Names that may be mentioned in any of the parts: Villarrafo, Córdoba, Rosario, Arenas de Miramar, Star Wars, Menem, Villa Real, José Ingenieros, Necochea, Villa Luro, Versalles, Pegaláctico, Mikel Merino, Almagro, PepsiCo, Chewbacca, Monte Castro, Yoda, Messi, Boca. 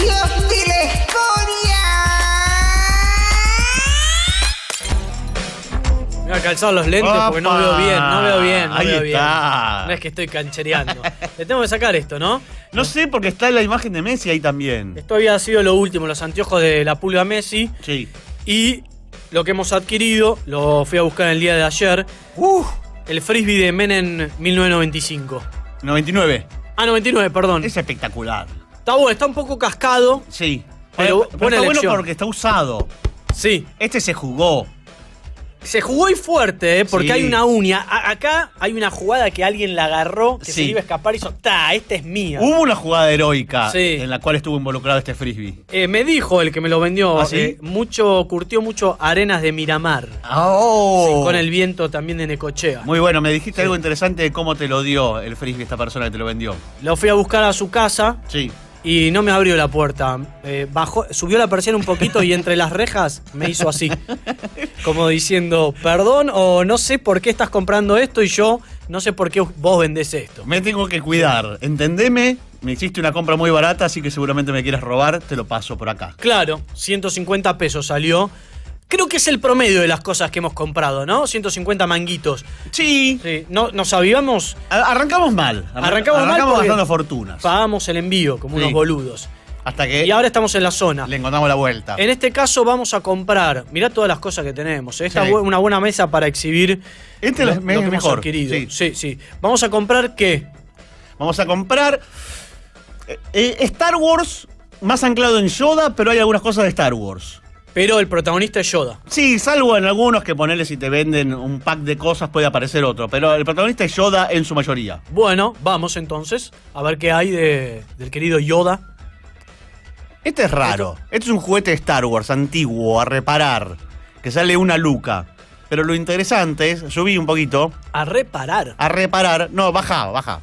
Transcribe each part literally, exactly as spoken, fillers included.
precios de la escoria. Me voy a calzar los lentes. Opa, porque no veo bien, no veo bien, no ahí veo está. Bien. No es que estoy canchereando. Le tengo que sacar esto, ¿no? No sé, porque está la imagen de Messi ahí también. Esto había sido lo último, los anteojos de la pulga Messi. Sí. Y lo que hemos adquirido, lo fui a buscar el día de ayer. Uh, el frisbee de Menem mil novecientos noventa y cinco. noventa y nueve. Ah, noventa y nueve, perdón. Es espectacular. Está bueno, está un poco cascado. Sí. Pero, pero, pero está elección. Bueno porque está usado. Sí. Este se jugó. Se jugó y fuerte, ¿eh? Porque sí. Hay una uña. A acá hay una jugada que alguien la agarró, que sí. Se iba a escapar y hizo, ¡ta! Esta es mía. Hubo una jugada heroica sí. En la cual estuvo involucrado este frisbee. Eh, me dijo el que me lo vendió. ¿Ah, sí? eh, mucho curtió mucho Arenas de Miramar. Oh. Sí, con el viento también de Necochea. Muy bueno, me dijiste sí. Algo interesante de cómo te lo dio el frisbee esta persona que te lo vendió. Lo fui a buscar a su casa. Sí. Y no me abrió la puerta. Eh, bajó, subió la persiana un poquito y entre las rejas me hizo así. Como diciendo, perdón o no sé por qué estás comprando esto y yo no sé por qué vos vendés esto. Me tengo que cuidar, entendeme. Me hiciste una compra muy barata, así que seguramente me quieres robar, te lo paso por acá. Claro, ciento cincuenta pesos salió. Creo que es el promedio de las cosas que hemos comprado, ¿no? ciento cincuenta manguitos. Sí. Sí. No, nos avivamos. A arrancamos mal. Arran arrancamos, arrancamos mal gastando fortunas. Pagamos el envío como sí. Unos boludos. Hasta que. Y ahora estamos en la zona. Le encontramos la vuelta. En este caso vamos a comprar. Mirá todas las cosas que tenemos. Esta sí. Bu una buena mesa para exhibir. Este lo, lo que hemos adquirido. Sí. Sí, sí. Vamos a comprar ¿qué? Vamos a comprar eh, Star Wars más anclado en Yoda, pero hay algunas cosas de Star Wars. Pero el protagonista es Yoda. Sí, salvo en algunos que ponele si te venden un pack de cosas puede aparecer otro. Pero el protagonista es Yoda en su mayoría. Bueno, vamos entonces a ver qué hay de, del querido Yoda. Este es raro. Este, este es un juguete de Star Wars antiguo a reparar. Que sale una luca. Pero lo interesante es, subí un poquito. A reparar. A reparar. No, baja, baja.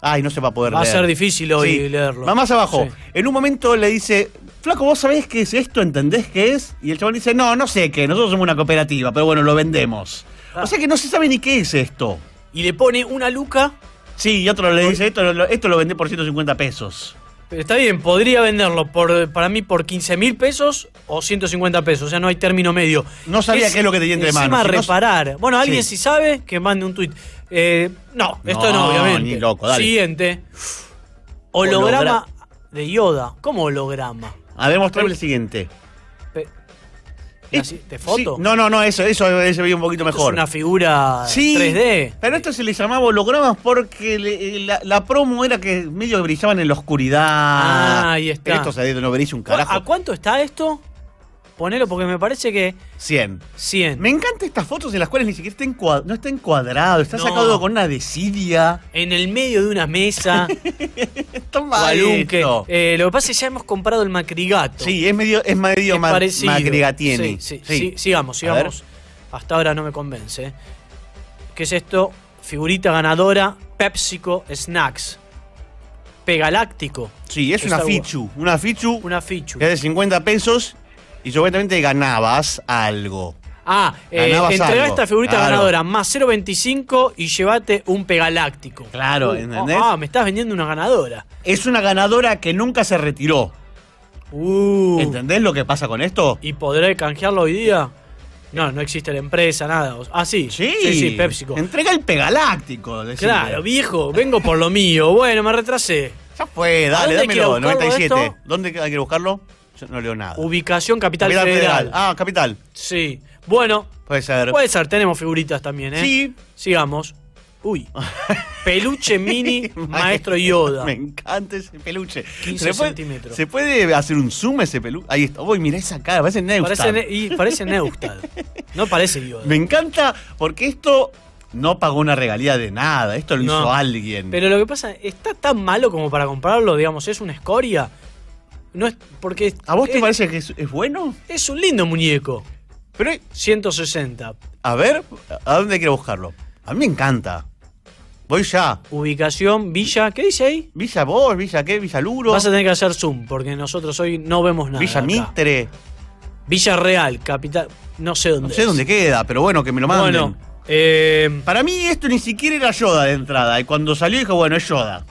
Ay, no se va a poder va leer. Va a ser difícil hoy sí. Leerlo. Va más abajo. Sí. En un momento le dice... Flaco, ¿vos sabés qué es esto? ¿Entendés qué es? Y el chabón dice, no, no sé qué, nosotros somos una cooperativa, pero bueno, lo vendemos. Ah. O sea que no se sabe ni qué es esto. Y le pone una luca. Sí, y otro le dice, esto lo, esto lo vendé por ciento cincuenta pesos. Pero está bien, podría venderlo por, para mí por quince mil pesos o ciento cincuenta pesos, o sea, no hay término medio. No sabía es, qué es lo que tenía entre manos. Encima reparar. Si no, bueno, alguien sí. Si sabe, que mande un tuit. Eh, no, no, esto no, obviamente. Ni loco, dale. Siguiente. Holograma, holograma de Yoda. ¿Cómo holograma? A ver, mostrarle el siguiente. ¿Te foto? Sí. No, no, no, eso, eso, eso veía un poquito esto mejor. Es una figura sí, tres D. Pero esto se le llamaba hologramas porque le, la, la promo era que medio brillaban en la oscuridad. Ah, ahí está. Pero esto se no brilla un carajo. ¿A cuánto está esto? Ponelo porque me parece que... cien. cien. Me encantan estas fotos en las cuales ni siquiera está encuad... no está encuadrado. Está no. Sacado con una desidia. En el medio de una mesa. Está mal esto. Eh, lo que pasa es que ya hemos comprado el macrigato. Sí, es medio, es medio es ma parecido. Macrigatiene. Sí, sí, sí. Sí, sigamos, sigamos. Hasta ahora no me convence. ¿Qué es esto? Figurita ganadora PepsiCo Snacks. Pegaláctico. Sí, es una fichu, una fichu. Una fichu. Que es de cincuenta pesos... Y seguramente ganabas algo. Ah, eh, entregá esta figurita claro. Ganadora, más cero coma veinticinco y llévate un Pegaláctico. Claro, uh, ¿entendés? Ah, oh, oh, me estás vendiendo una ganadora. Es una ganadora que nunca se retiró. Uh, ¿Entendés lo que pasa con esto? ¿Y podré canjearlo hoy día? No, no existe la empresa, nada. Ah, sí. Sí, sí, sí PepsiCo. Entrega el Pegaláctico. Decime. Claro, viejo, vengo por lo mío. Bueno, me retrasé. Ya fue, dale, dámelo. noventa y siete. Esto? ¿Dónde hay que buscarlo? Yo no leo nada. Ubicación Capital, Capital Federal. Federal. Ah, Capital. Sí. Bueno. Puede ser. Puede ser. Tenemos figuritas también, ¿eh? Sí. Sigamos. Uy. Peluche mini Maestro Yoda. Me encanta ese peluche. quince centímetros. ¿Se puede hacer un zoom a ese peluche? Ahí está. Uy, mirá esa cara. Parece Neustad. Parece, ne y parece Neustad. No parece Yoda. Me encanta porque esto... No pagó una regalía de nada. Esto lo no. Hizo alguien. Pero lo que pasa, está tan malo como para comprarlo, digamos, es una escoria. No es porque ¿a vos te es, parece que es, es bueno? Es un lindo muñeco. Pero ciento sesenta. A ver, ¿a dónde quiero buscarlo? A mí me encanta. Voy ya. Ubicación, Villa, ¿qué dice ahí? Villa vos, Villa qué, Villa Luro. Vas a tener que hacer zoom porque nosotros hoy no vemos nada. Villa acá. Mitre. Villa Real, capital, no sé dónde. No sé es. Dónde queda, pero bueno, que me lo manden. Bueno, eh... para mí esto ni siquiera era Yoda de entrada y cuando salió dijo, bueno, es Yoda.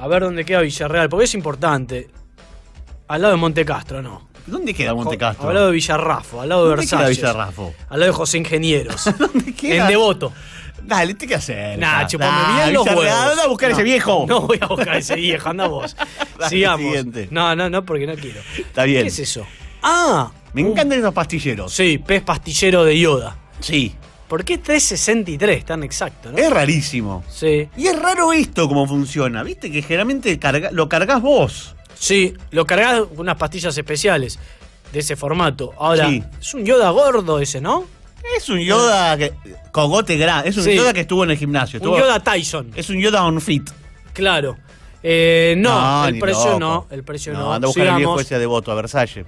A ver dónde queda Villa Real, porque es importante. Al lado de Monte Castro, no. ¿Dónde queda Monte Castro? Al lado de Villarrafo, al lado de Versalles. ¿Dónde queda Villarrafo? Al lado de José Ingenieros. ¿Dónde queda? En Devoto. Dale, ¿qué hacer? Nah, chupame los huevos. Anda a buscar no, ese viejo. No voy a buscar ese viejo, anda vos. Dale, sigamos. Siguiente. No, no, no, porque no quiero. Está bien. ¿Qué es eso? Ah, me encantan uh, esos pastilleros. Sí, pez pastillero de Yoda. Sí. ¿Por qué tres sesenta y tres tan exacto, no? Es rarísimo. Sí. Y es raro esto cómo funciona, ¿viste? Que generalmente carga, lo cargas vos. Sí, lo cargás con unas pastillas especiales de ese formato. Ahora, sí. Es un Yoda gordo ese, ¿no? Es un Yoda que, cogote grande. Es un sí. Yoda que estuvo en el gimnasio. Estuvo, un Yoda Tyson. Es un Yoda on fit. Claro. Eh, no, no, el precio no, el precio no. no. Anda a buscar al viejo ese Devoto, a Versalles.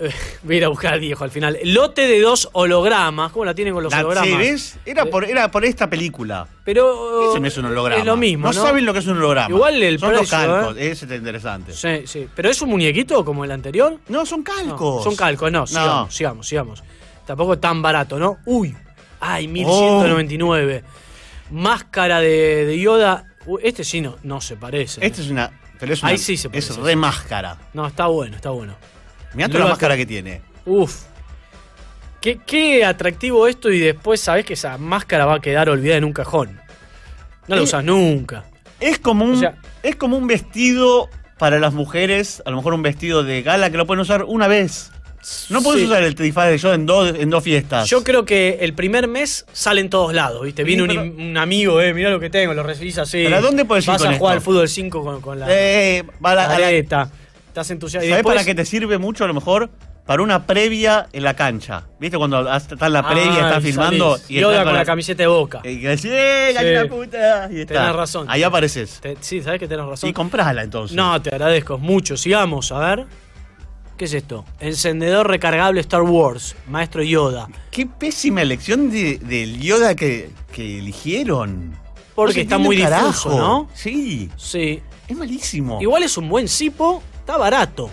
Eh, voy a ir a buscar al viejo al final. Lote de dos hologramas. ¿Cómo la tienen con los la, hologramas? ¿Ves? Era por, era por esta película. Pero eso no es un holograma. Es lo mismo, no, ¿no? saben lo que es un holograma. Igual el son precio, los calcos, ¿eh? Ese es interesante. Sí, sí. ¿Pero es un muñequito como el anterior? No, son calcos. No, son calcos, no, no. Sigamos, sigamos, sigamos. Tampoco tan barato, ¿no? Uy, ay, mil ciento noventa y nueve. Oh. Máscara de, de Yoda. Uy, este sí no, no se parece. Este es una, pero es una. Ahí sí se parece. Es remáscara. No, está bueno, está bueno. Mirá toda la máscara que tiene. Uf. Qué, qué atractivo esto, y después sabés que esa máscara va a quedar olvidada en un cajón. No la usas nunca. Es como un, o sea, es como un vestido para las mujeres, a lo mejor un vestido de gala que lo pueden usar una vez. No podés sí. usar el disfraz de Yoda en dos, en dos fiestas. Yo creo que el primer mes salen todos lados, ¿viste? Viene sí, un, un amigo, eh, mirá lo que tengo, lo recibís así. ¿Pero a dónde podés ir? Vas a jugar al fútbol cinco con, con la eh, va la, areta. La... Estás entusiasmado. ¿Sabés después... para qué te sirve mucho a lo mejor? Para una previa en la cancha. ¿Viste? Cuando está en la previa, ah, estás filmando. Y Yoda está con la... la camiseta de Boca. Y que decís, ¡eh, gallina sí. puta! Y está. Tenés razón. Ahí apareces. Te... Sí, sabés que tenés razón. Y comprásla entonces. No, te agradezco mucho. Sigamos, a ver. ¿Qué es esto? Encendedor recargable Star Wars, maestro Yoda. Qué pésima elección del de Yoda que, que eligieron. Porque no está muy carajo. difuso, ¿no? Sí. Sí. Es malísimo. Igual es un buen cipo, está barato.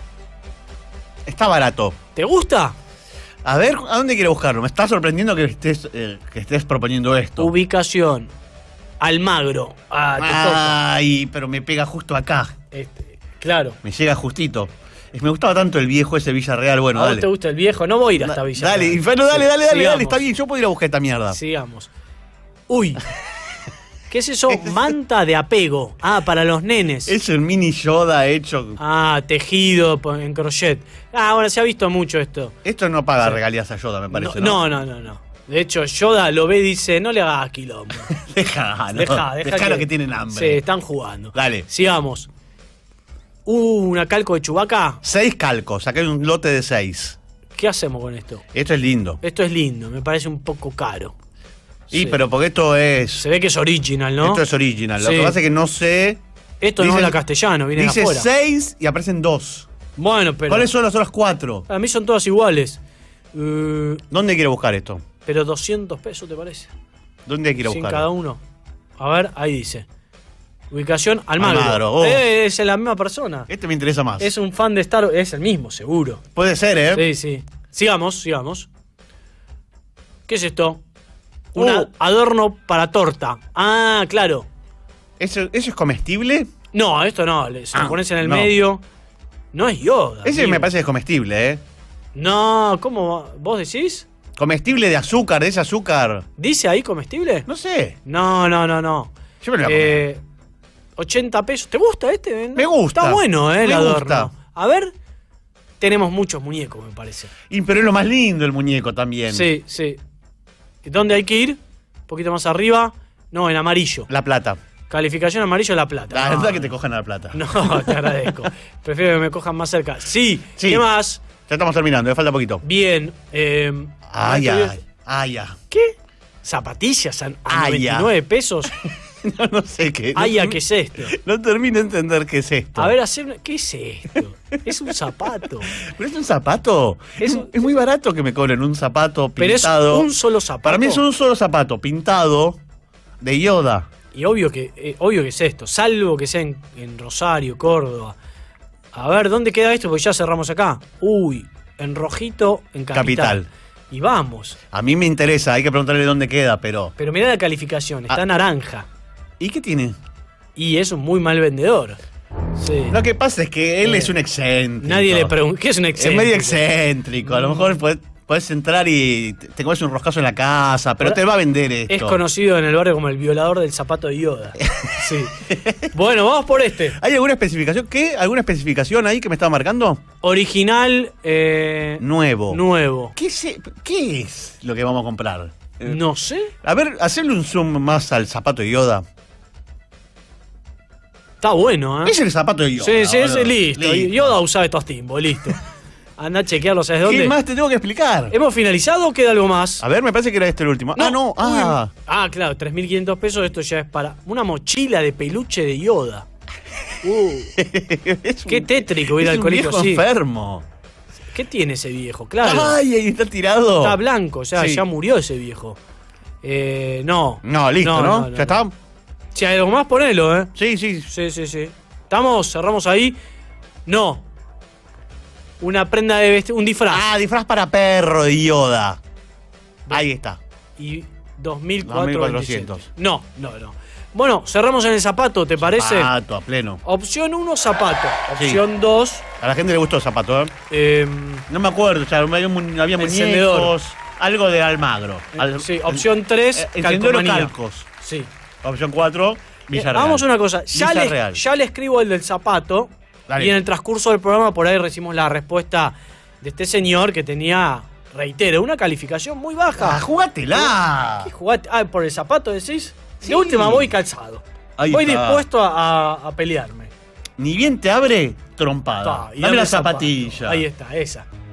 Está barato. ¿Te gusta? A ver, ¿a dónde quiero buscarlo? Me está sorprendiendo que estés, eh, que estés proponiendo esto. Ubicación. Almagro. Ah, te toca. Ay, pero me pega justo acá. Este, claro. Me llega justito. Me gustaba tanto el viejo ese Villa Real. Bueno, ¿a vos dale. te gusta el viejo? No voy a ir hasta Villa Real. Dale, Inferno, dale, dale, dale, dale, está bien. Yo puedo ir a buscar esta mierda. Sigamos. Uy. ¿Qué es eso? Manta de apego. Ah, para los nenes. Es el mini Yoda hecho. Ah, tejido en crochet. Ah, bueno, se ha visto mucho esto. Esto no paga sí. regalías a Yoda, me parece. No, no, no, no. no. De hecho, Yoda lo ve y dice, no le hagas quilombo. Dejá, no. Dejá, dejá. Dejá que, que tienen hambre. Se están jugando. Dale. Sigamos. Uh, ¿una calco de Chewbacca? Seis calcos, acá hay un lote de seis. ¿Qué hacemos con esto? Esto es lindo. Esto es lindo, me parece un poco caro. Y sí, sí. pero porque esto es... Se ve que es original, ¿no? Esto es original, sí. lo que pasa es que no sé... Esto dice, no habla castellano, viene de afuera. Dice seis y aparecen dos. Bueno, pero... ¿Cuáles son las otras cuatro? A mí son todas iguales. Uh... ¿Dónde quiero buscar esto? Pero doscientos pesos, ¿te parece? ¿Dónde quiero buscar? Sin cada uno. A ver, ahí dice... Ubicación Almagro. Almagro oh. eh, es la misma persona. Este me interesa más. Es un fan de Star Wars. Es el mismo, seguro. Puede ser, ¿eh? Sí, sí. Sigamos, sigamos. ¿Qué es esto? Oh. Un adorno para torta. Ah, claro. ¿Eso, eso es comestible? No, esto no. Se ah, lo pones en el no. medio. No es Yoda. Ese amigo. me parece que es comestible, ¿eh? No, ¿cómo? ¿Vos decís? Comestible de azúcar, de ese azúcar. ¿Dice ahí comestible? No sé. No, no, no, no. Yo me lo voy a comer. Eh, ochenta pesos. ¿Te gusta este? Me gusta. Está bueno, ¿eh? El adorno. A ver, tenemos muchos muñecos, me parece. Y pero es lo más lindo el muñeco también. Sí, sí. ¿Dónde hay que ir? Un poquito más arriba. No, en amarillo. La plata. Calificación amarillo, la plata. La verdad no. que te cojan a la plata. No, te agradezco. Prefiero que me cojan más cerca. Sí, sí. ¿Qué más? Ya estamos terminando, me falta poquito. Bien. Eh, ay, ay, ay, ay, ay. ¿Qué? ¿Zapatillas a ay, noventa y nueve pesos? No, no sé qué. Ay, no, ¿a qué es esto? No termino de entender qué es esto. A ver, hacer, ¿qué es esto? Es un zapato. ¿Pero es un zapato? Es, un, es muy barato que me cobren un zapato pintado. Pero es un solo zapato. Para mí es un solo zapato pintado de Yoda. Y obvio que, eh, obvio que es esto, salvo que sea en, en Rosario, Córdoba. A ver, ¿dónde queda esto? Porque ya cerramos acá. Uy, en rojito, en Capital. Capital. Y vamos. A mí me interesa, hay que preguntarle dónde queda, pero... Pero mirá la calificación, está ah. naranja. ¿Y qué tiene? y es un muy mal vendedor. Sí. Lo que pasa es que él eh. es un excéntrico. Nadie le pregunta. ¿Qué es un excéntrico? Es medio excéntrico. A lo mejor puede... Podés entrar y te comes un roscazo en la casa, pero te va a vender esto. Es conocido en el barrio como el violador del zapato de Yoda. Sí. Bueno, vamos por este. ¿Hay alguna especificación? ¿Qué? ¿Alguna especificación ahí que me estaba marcando? Original. Eh, nuevo. Nuevo. ¿Qué es, ¿Qué es lo que vamos a comprar? No sé. A ver, hacerle un zoom más al zapato de Yoda. Está bueno, ¿eh? Es el zapato de Yoda. Sí, sí, es listo. listo. Yoda usaba estos timbos, listo. Anda a chequearlo, ¿sabes dónde? ¿Qué más te tengo que explicar? ¿Hemos finalizado o queda algo más? A ver, me parece que era este el último. No. Ah, no. Ah, ah claro, tres mil quinientos pesos. Esto ya es para una mochila de peluche de Yoda. Uh. Qué un, tétrico ir al colegio. Es un viejo sí. enfermo. ¿Qué tiene ese viejo? Claro. Ay, ahí está tirado. Está blanco, o sea, sí. ya murió ese viejo. Eh, no. No, listo, ¿no? no, no, no ya está. No. Si hay algo más, ponelo, ¿eh? Sí, sí. Sí, sí, sí. Estamos, cerramos ahí. No. Una prenda de vestir, un disfraz. Ah, disfraz para perro de Yoda. Ahí está. Y dos mil cuatrocientos. No, no, no. Bueno, cerramos en el zapato, ¿te parece? Zapato, a pleno. Opción uno, zapato. Opción dos. Sí. A la gente le gustó el zapato, ¿eh? eh no me acuerdo, o sea, había muñecos, encendedor. Algo de Almagro. Al, sí, opción tres, eh, calcos. Sí. Opción cuatro, Villa eh, Real. Vamos a una cosa, ya le, ya le escribo el del zapato. Dale. Y en el transcurso del programa por ahí recibimos la respuesta de este señor que tenía, reitero, una calificación muy baja. Ah, ¡jugátela! ¿Qué jugate? Ah, ¿por el zapato decís? Sí. De última voy calzado. Ahí voy está. dispuesto a, a, a pelearme. Ni bien te abre, trompada. Está, dame la zapatilla. Zapato. Ahí está, esa.